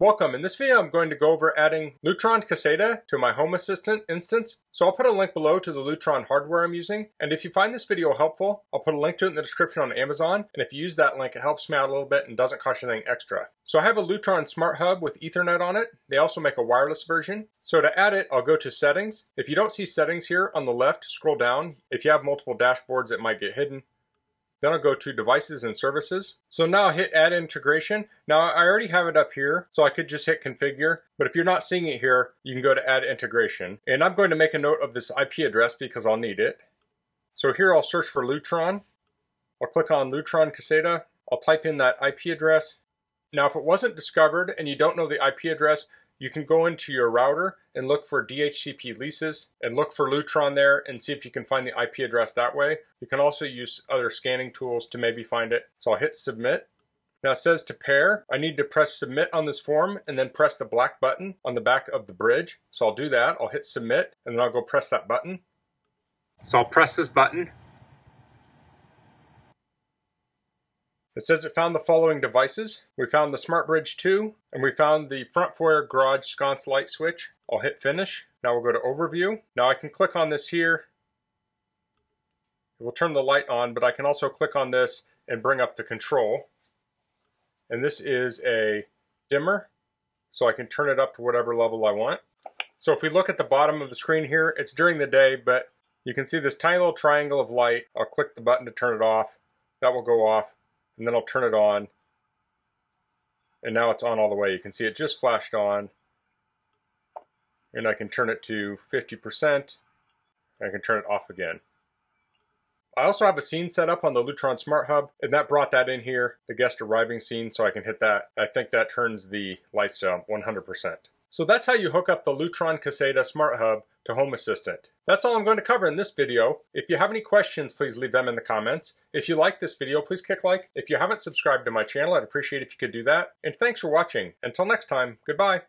Welcome. In this video, I'm going to go over adding Lutron Caseta to my Home Assistant instance. So I'll put a link below to the Lutron hardware I'm using. And if you find this video helpful, I'll put a link to it in the description on Amazon. And if you use that link, it helps me out a little bit and doesn't cost you anything extra. So I have a Lutron Smart Hub with Ethernet on it. They also make a wireless version. So to add it, I'll go to Settings. If you don't see Settings here on the left, scroll down. If you have multiple dashboards, it might get hidden. Then I'll go to Devices and Services. So now I hit Add Integration. Now I already have it up here, so I could just hit Configure. But if you're not seeing it here, you can go to Add Integration. And I'm going to make a note of this IP address because I'll need it. So here I'll search for Lutron. I'll click on Lutron Caseta. I'll type in that IP address. Now if it wasn't discovered and you don't know the IP address, you can go into your router and look for DHCP leases and look for Lutron there and see if you can find the IP address that way. You can also use other scanning tools to maybe find it. So I'll hit Submit. Now it says to pair. I need to press Submit on this form and then press the black button on the back of the bridge. So I'll do that. I'll hit Submit and then I'll go press that button. So I'll press this button. It says it found the following devices. We found the Smart Bridge 2, and we found the front foyer garage sconce light switch. I'll hit Finish. Now we'll go to Overview. Now I can click on this here. It will turn the light on, but I can also click on this and bring up the control. And this is a dimmer, so I can turn it up to whatever level I want. So if we look at the bottom of the screen here, it's during the day, but you can see this tiny little triangle of light. I'll click the button to turn it off. That will go off. And then I'll turn it on, and now it's on all the way. You can see it just flashed on, and I can turn it to 50%, and I can turn it off again. I also have a scene set up on the Lutron Smart Hub, and that brought that in here, the guest arriving scene, so I can hit that. I think that turns the lights down 100%. So that's how you hook up the Lutron Caseta Smart Hub to Home Assistant. That's all I'm going to cover in this video. If you have any questions, please leave them in the comments. If you like this video, please click like. If you haven't subscribed to my channel, I'd appreciate it if you could do that. And thanks for watching. Until next time, goodbye.